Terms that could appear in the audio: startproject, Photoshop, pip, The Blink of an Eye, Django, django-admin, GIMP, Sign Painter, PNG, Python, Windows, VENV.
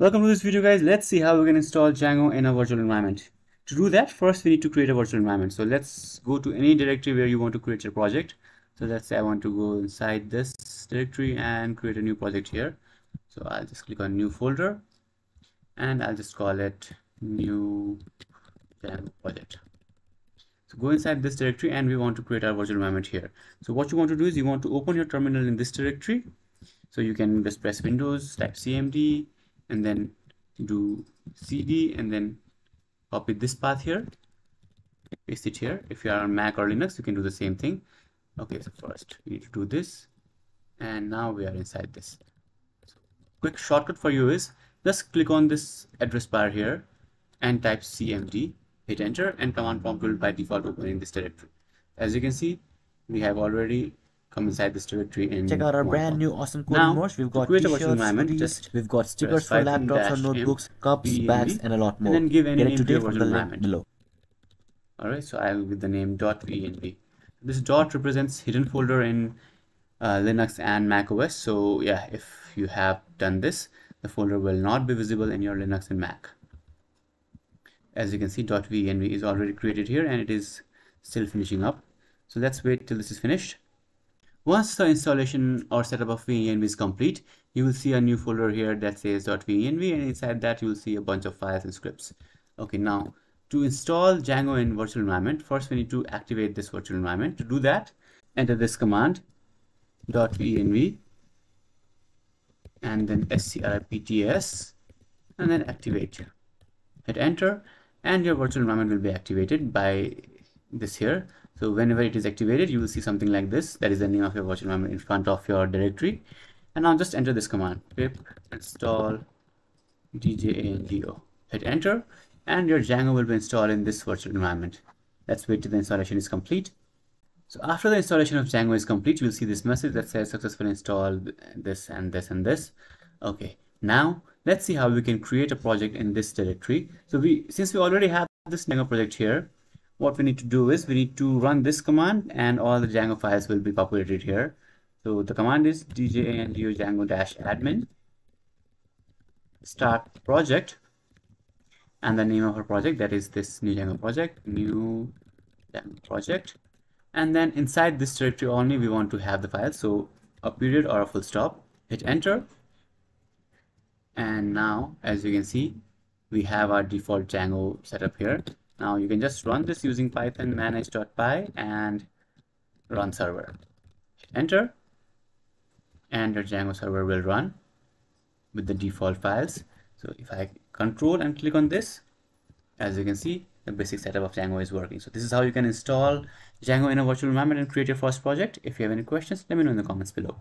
Welcome to this video, guys. Let's see how we can install Django in a virtual environment. To do that, first we need to create a virtual environment. So let's go to any directory where you want to create your project. So let's say I want to go inside this directory and create a new project here. So I'll just click on new folder and I'll just call it new Django project. So go inside this directory and we want to create our virtual environment here. So what you want to do is you want to open your terminal in this directory. So you can just press Windows, type cmd, and then do cd, and then copy this path here, paste it here. If you are on Mac or Linux, you can do the same thing. Okay, so first we need to do this, and now we are inside this. So quick shortcut for you is just click on this address bar here and type cmd, hit enter, and command prompt will by default open in this directory. As you can see, we have already come inside this directory and check out our brand new awesome code modes. We've got t-shirts, we've got stickers for laptops or notebooks, cups, bags, and a lot more. And then give any name to your virtual environment below. Alright, so I'll give the name .venv. This dot represents hidden folder in Linux and Mac OS. So yeah, if you have done this, the folder will not be visible in your Linux and Mac. As you can see, .venv is already created here and it is still finishing up. So let's wait till this is finished. Once the installation or setup of VENV is complete, you will see a new folder here that says .venv, and inside that you will see a bunch of files and scripts. Okay, now to install Django in virtual environment, first we need to activate this virtual environment. To do that, enter this command .venv and then scripts and then activate. Hit enter and your virtual environment will be activated by this here. So whenever it is activated, you will see something like this. That is the name of your virtual environment in front of your directory. And now just enter this command, pip install django. Hit enter and your Django will be installed in this virtual environment. Let's wait till the installation is complete. So after the installation of Django is complete, you will see this message that says successfully installed this and this and this. Okay, now let's see how we can create a project in this directory. So since we already have this Django project here, what we need to do is we need to run this command and all the Django files will be populated here. So the command is django django-admin start project, and the name of our project, that is this new Django project, and then inside this directory only we want to have the file, so a period or a full stop. Hit enter and now as you can see we have our default Django setup here. Now you can just run this using python manage.py and run server. Hit enter and your Django server will run with the default files. So if I control and click on this, as you can see the basic setup of Django is working. So this is how you can install Django in a virtual environment and create your first project. If you have any questions, let me know in the comments below.